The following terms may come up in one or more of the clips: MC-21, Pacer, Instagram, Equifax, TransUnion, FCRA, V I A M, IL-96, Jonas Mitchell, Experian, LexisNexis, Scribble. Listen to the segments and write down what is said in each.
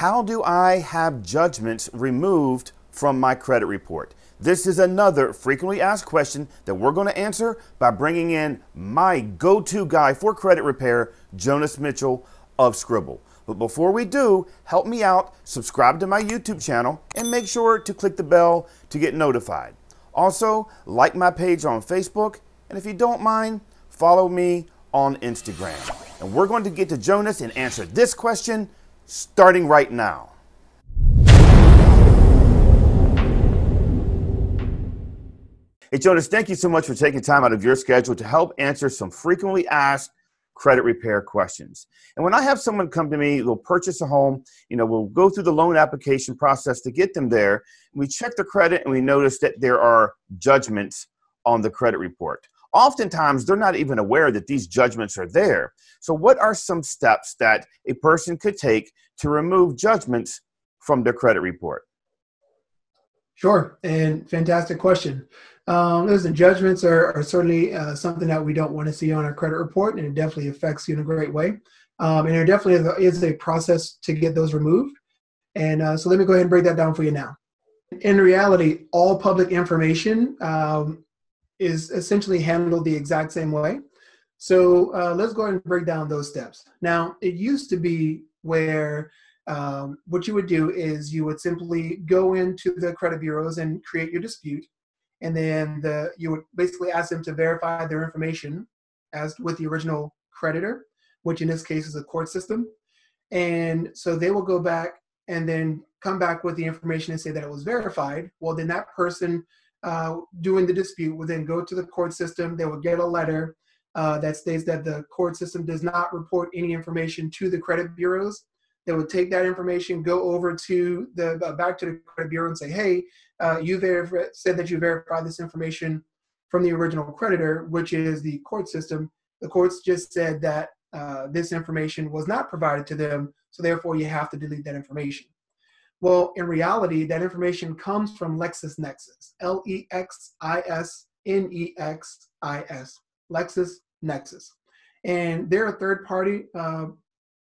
How do I have judgments removed from my credit report? This is another frequently asked question that we're going to answer by bringing in my go-to guy for credit repair, Jonas Mitchell of Scribble. But before we do, help me out, subscribe to my YouTube channel, and make sure to click the bell to get notified. Also, like my page on Facebook, and if you don't mind, follow me on Instagram. And we're going to get to Jonas and answer this question starting right now. Hey Jonas, thank you so much for taking time out of your schedule to help answer some frequently asked credit repair questions. And when I have someone come to me, they'll purchase a home, we'll go through the loan application process to get them there. We check the credit and we notice that there are judgments on the credit report. Oftentimes, they're not even aware that these judgments are there. So what are some steps that a person could take to remove judgments from their credit report? Sure, and fantastic question. Listen, judgments are certainly something that we don't want to see on our credit report, and it definitely affects you in a great way. And there definitely is a process to get those removed. And so let me go ahead and break that down for you now. In reality, all public information is essentially handled the exact same way. So let's go ahead and break down those steps. Now, it used to be where what you would do is you would simply go into the credit bureaus and create your dispute. And then you would basically ask them to verify their information as with the original creditor, which in this case is a court system. And so they will go back and then come back with the information and say that it was verified. Well, then that person doing the dispute will then go to the court system. They will get a letter that states that the court system does not report any information to the credit bureaus. They would take that information, go over to the back to the credit bureau and say, hey, you said that you verified this information from the original creditor, which is the court system. The courts just said that this information was not provided to them, so therefore you have to delete that information. Well, in reality, that information comes from LexisNexis, L-E-X-I-S-N-E-X-I-S, LexisNexis. And they're a third-party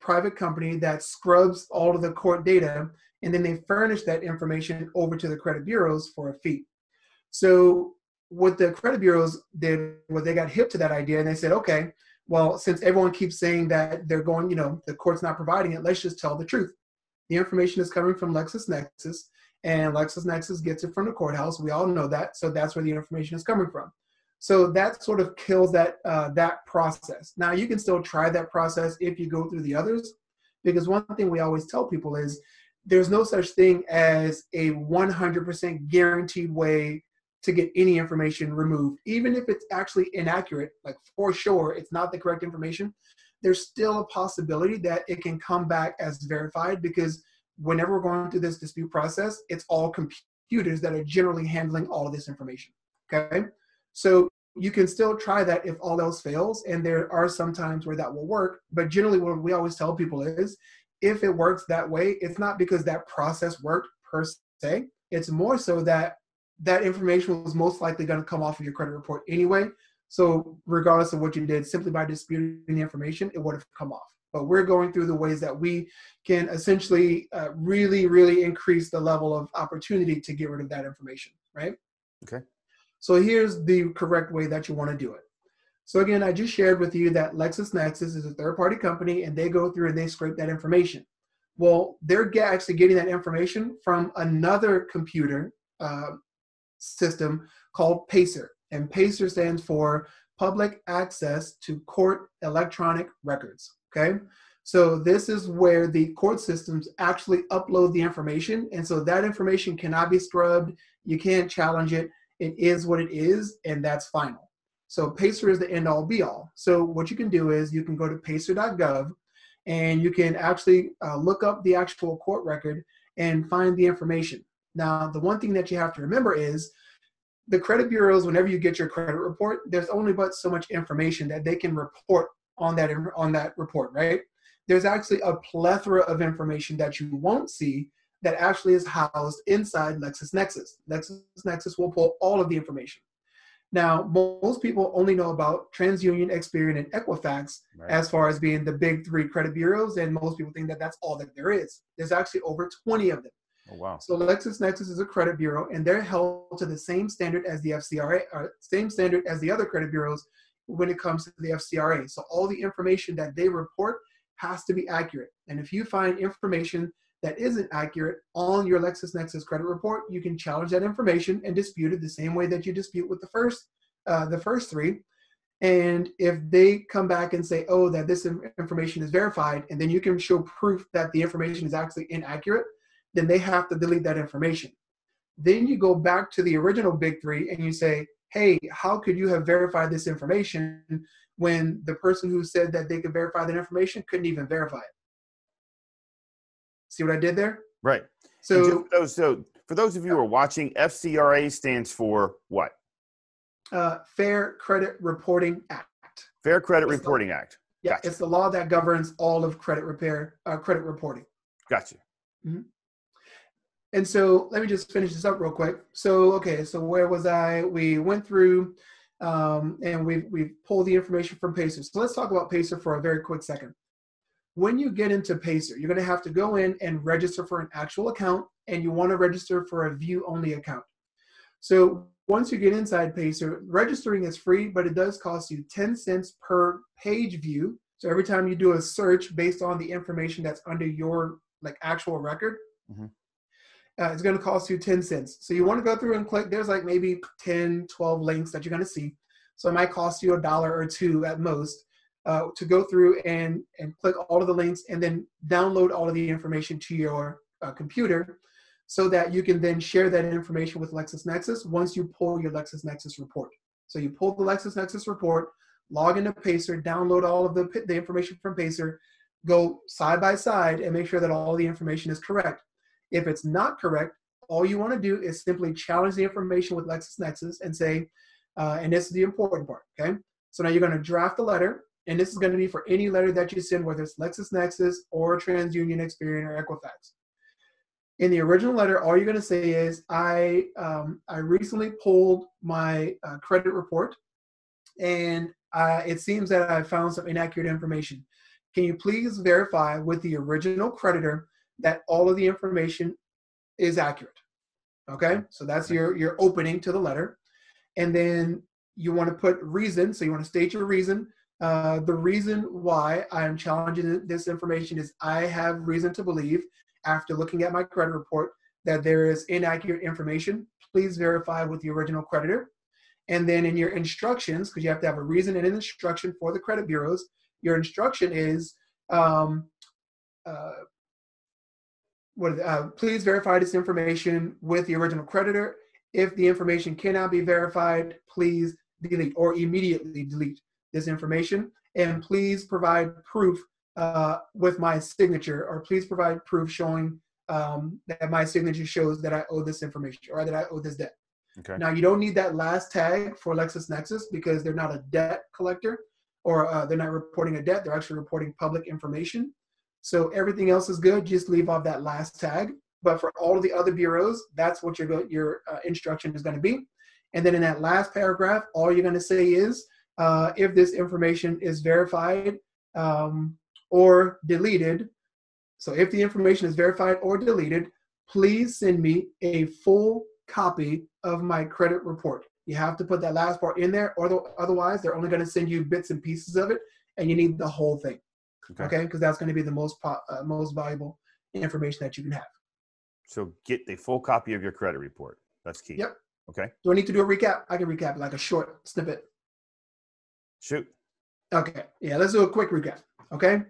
private company that scrubs all of the court data, and then they furnish that information over to the credit bureaus for a fee. So what the credit bureaus did was they got hip to that idea and they said, okay, well, since everyone keeps saying that they're going, the court's not providing it, let's just tell the truth. The information is coming from LexisNexis, and LexisNexis gets it from the courthouse. We all know that, so that's where the information is coming from. So that sort of kills that, that process. Now, you can still try that process if you go through the others, because one thing we always tell people is there's no such thing as a 100% guaranteed way to get any information removed. Even if it's actually inaccurate, like for sure it's not the correct information, there's still a possibility that it can come back as verified, because whenever we're going through this dispute process, it's all computers that are generally handling all of this information, okay? So you can still try that if all else fails, and there are some times where that will work, but generally what we always tell people is if it works that way, it's not because that process worked per se, it's more so that that information was most likely going to come off of your credit report anyway, so regardless of what you did, simply by disputing the information, it would have come off. But we're going through the ways that we can essentially really increase the level of opportunity to get rid of that information, right? Okay. So here's the correct way that you want to do it. So again, I just shared with you that LexisNexis is a third-party company, and they go through and they scrape that information. Well, they're actually getting that information from another computer system called Pacer. And Pacer stands for Public Access to Court Electronic Records, okay? So this is where the court systems actually upload the information, and so that information cannot be scrubbed. You can't challenge it. It is what it is, and that's final. So Pacer is the end-all be-all. So what you can do is you can go to pacer.gov, and you can actually look up the actual court record and find the information. Now, the one thing that you have to remember is the credit bureaus, whenever you get your credit report, there's only but so much information that they can report on that report, right? There's actually a plethora of information that you won't see that actually is housed inside LexisNexis. LexisNexis will pull all of the information. Now, most people only know about TransUnion, Experian, and Equifax as far as being the big three credit bureaus, and most people think that that's all that there is. There's actually over 20 of them. Oh, wow. So LexisNexis is a credit bureau, and they're held to the same standard as the FCRA, or same standard as the other credit bureaus when it comes to the FCRA. So all the information that they report has to be accurate. And if you find information that isn't accurate on your LexisNexis credit report, you can challenge that information and dispute it the same way that you dispute with the first three. And if they come back and say, oh, that this information is verified, and then you can show proof that the information is actually inaccurate, then they have to delete that information. Then you go back to the original big three and you say, hey, how could you have verified this information when the person who said that they could verify that information couldn't even verify it? See what I did there? Right. So for those of you who are watching, FCRA stands for what? Fair Credit Reporting Act. Fair Credit Reporting Act. Yeah, gotcha. It's the law that governs all of credit reporting. Gotcha. Mm-hmm. And so let me just finish this up real quick. So, okay, so where was I? We went through and we've pulled the information from Pacer. So let's talk about Pacer for a very quick second. When you get into Pacer, you're going to have to go in and register for an actual account, and you want to register for a view-only account. So once you get inside Pacer, registering is free, but it does cost you 10 cents per page view. So every time you do a search based on the information that's under your actual record, it's going to cost you 10 cents. So you want to go through and click. There's like maybe 10, 12 links that you're going to see. So it might cost you $1 or $2 at most. To go through and click all of the links and then download all of the information to your computer so that you can then share that information with LexisNexis once you pull your LexisNexis report. So you pull the LexisNexis report, log into Pacer, download all of the information from Pacer, go side by side and make sure that all the information is correct. If it's not correct, all you want to do is simply challenge the information with LexisNexis and say, and this is the important part, okay? So now you're going to draft a letter. And this is going to be for any letter that you send, whether it's LexisNexis or TransUnion, Experian, or Equifax. In the original letter, all you're going to say is, I recently pulled my credit report, and it seems that I found some inaccurate information. Can you please verify with the original creditor that all of the information is accurate? Okay, so that's your opening to the letter. And then you want to put reason, so you want to state your reason. The reason why I'm challenging this information is I have reason to believe, after looking at my credit report, that there is inaccurate information. Please verify with the original creditor. And then in your instructions, because you have to have a reason and an instruction for the credit bureaus, your instruction is, please verify this information with the original creditor. If the information cannot be verified, please delete or immediately delete this information, and please provide proof with my signature, or please provide proof showing that my signature shows that I owe this information, or that I owe this debt. Okay. Now, you don't need that last tag for LexisNexis because they're not a debt collector, or they're not reporting a debt. They're actually reporting public information. So everything else is good. Just leave off that last tag. But for all of the other bureaus, that's what your instruction is going to be. And then in that last paragraph, all you're going to say is, if this information is verified or deleted, so if the information is verified or deleted, please send me a full copy of my credit report. You have to put that last part in there, or otherwise they're only going to send you bits and pieces of it, and you need the whole thing, okay? Because that's going to be the most valuable information that you can have. So get the full copy of your credit report. That's key. Yep. Okay. Do I need to do a recap? I can recap like a short snippet. Shoot. Okay. Yeah, let's do a quick recap. Okay.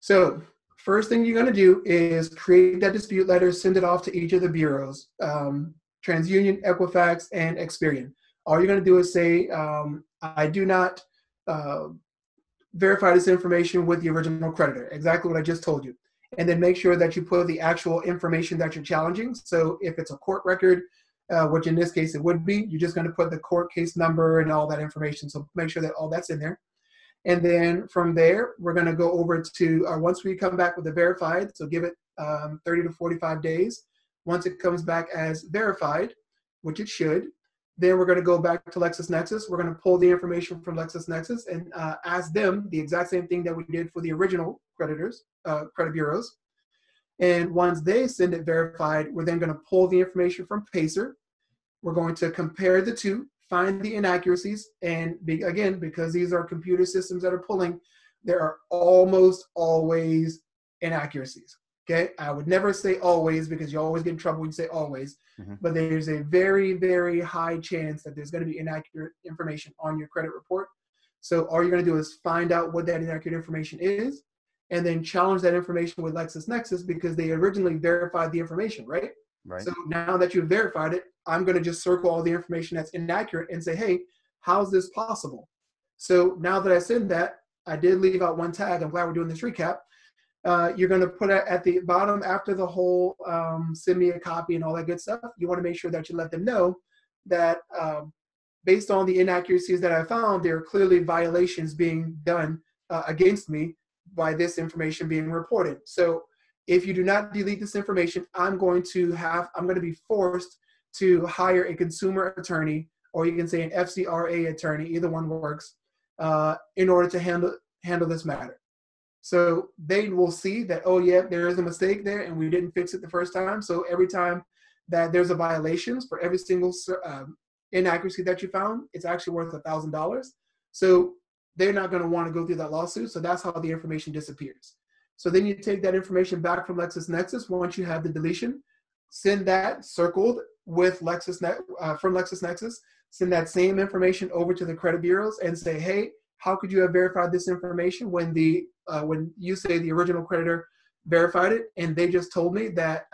So first thing you're going to do is create that dispute letter, send it off to each of the bureaus, TransUnion, Equifax, and Experian. All you're going to do is say, I do not verify this information with the original creditor. Exactly what I just told you. And then make sure that you put the actual information that you're challenging. So if it's a court record, which in this case it would be, you're just going to put the court case number and all that information. So make sure that all that's in there. And then from there, we're going to go over to, once we come back with the verified, so give it 30 to 45 days. Once it comes back as verified, which it should, Then we're going to go back to LexisNexis. We're going to pull the information from LexisNexis and ask them the exact same thing that we did for the original creditors, credit bureaus. And once they send it verified, we're then going to pull the information from Pacer. We're going to compare the two, find the inaccuracies, and again, because these are computer systems that are pulling, there are almost always inaccuracies. Okay, I would never say always because you always get in trouble when you say always, but there's a very, very high chance that there's going to be inaccurate information on your credit report. So all you're going to do is find out what that inaccurate information is and then challenge that information with LexisNexis because they originally verified the information, right? Right. So now that you've verified it, I'm going to just circle all the information that's inaccurate and say, hey, how's this possible? So now that I send that, I did leave out one tag. I'm glad we're doing this recap. You're going to put it at the bottom after the whole send me a copy and all that good stuff. You want to make sure that you let them know that based on the inaccuracies that I found, there are clearly violations being done against me by this information being reported. So if you do not delete this information, I'm going to be forced to hire a consumer attorney, or you can say an FCRA attorney, either one works, in order to handle this matter. So they will see that, oh yeah, there is a mistake there and we didn't fix it the first time. So every time that there's a violation for every single inaccuracy that you found, it's actually worth $1,000. So they're not going to want to go through that lawsuit. So that's how the information disappears. So then you take that information back from LexisNexis once you have the deletion, send that circled with from LexisNexis, send that same information over to the credit bureaus and say, hey, how could you have verified this information when the when you say the original creditor verified it and they just told me that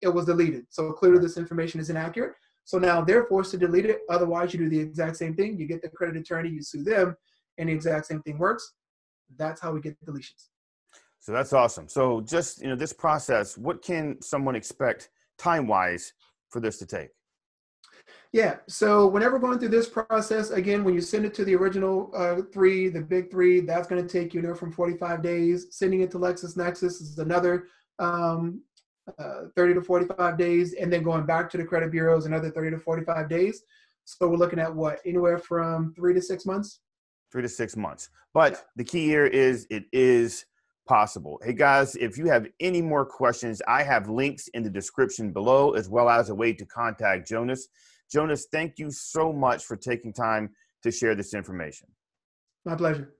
it was deleted? So clearly this information is inaccurate. So now they're forced to delete it. Otherwise, you do the exact same thing. You get the credit attorney, you sue them, and the exact same thing works. That's how we get deletions. So that's awesome. So just this process, what can someone expect time-wise for this to take? Yeah, so whenever going through this process, again, when you send it to the original three, the big three, that's going to take from 45 days. Sending it to LexisNexis is another 30 to 45 days, and then going back to the credit bureaus another 30 to 45 days. So we're looking at what, anywhere from 3 to 6 months? 3 to 6 months. But the key here is it is possible. Hey guys, if you have any more questions, I have links in the description below as well as a way to contact Jonas. Jonas, thank you so much for taking time to share this information. My pleasure.